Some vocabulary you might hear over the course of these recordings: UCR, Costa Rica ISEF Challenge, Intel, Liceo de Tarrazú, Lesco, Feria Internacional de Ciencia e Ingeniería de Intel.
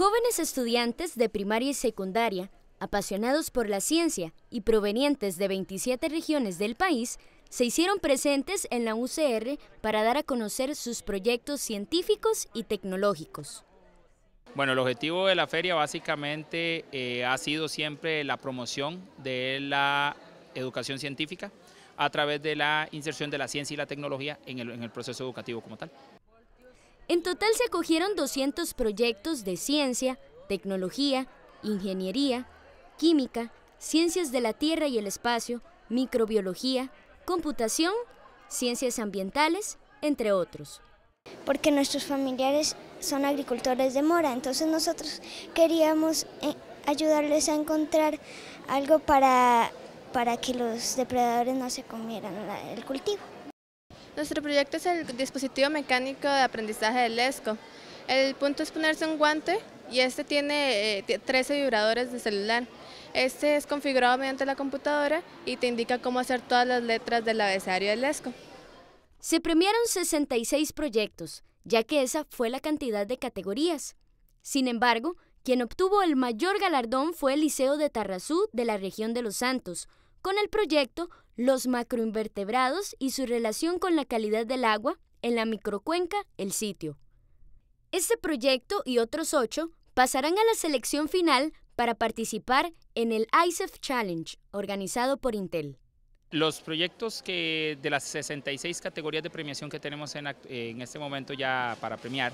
Jóvenes estudiantes de primaria y secundaria, apasionados por la ciencia y provenientes de 27 regiones del país, se hicieron presentes en la UCR para dar a conocer sus proyectos científicos y tecnológicos. Bueno, el objetivo de la feria básicamente ha sido siempre la promoción de la educación científica a través de la inserción de la ciencia y la tecnología en el proceso educativo como tal. En total se acogieron 200 proyectos de ciencia, tecnología, ingeniería, química, ciencias de la tierra y el espacio, microbiología, computación, ciencias ambientales, entre otros. Porque nuestros familiares son agricultores de mora, entonces nosotros queríamos ayudarles a encontrar algo para que los depredadores no se comieran el cultivo. Nuestro proyecto es el dispositivo mecánico de aprendizaje del Lesco. El punto es ponerse un guante y este tiene 13 vibradores de celular. Este es configurado mediante la computadora y te indica cómo hacer todas las letras del abecedario del Lesco. Se premiaron 66 proyectos, ya que esa fue la cantidad de categorías. Sin embargo, quien obtuvo el mayor galardón fue el Liceo de Tarrazú de la región de Los Santos, con el proyecto Los macroinvertebrados y su relación con la calidad del agua en la microcuenca El Sitio. Este proyecto y otros 8 pasarán a la selección final para participar en el ISEF Challenge, organizado por Intel. Los proyectos de las 66 categorías de premiación que tenemos en este momento ya para premiar,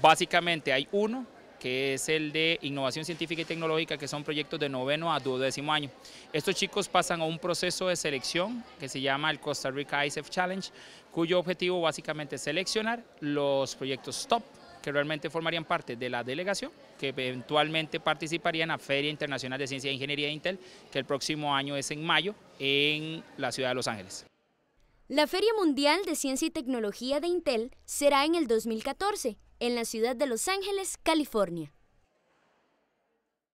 básicamente hay uno que es el de innovación científica y tecnológica, que son proyectos de 9º a 12º año. Estos chicos pasan a un proceso de selección que se llama el Costa Rica ISEF Challenge, cuyo objetivo básicamente es seleccionar los proyectos top, que realmente formarían parte de la delegación, que eventualmente participarían a Feria Internacional de Ciencia e Ingeniería de Intel, que el próximo año es en mayo, en la ciudad de Los Ángeles. La Feria Mundial de Ciencia y Tecnología de Intel será en el 2014, en la ciudad de Los Ángeles, California.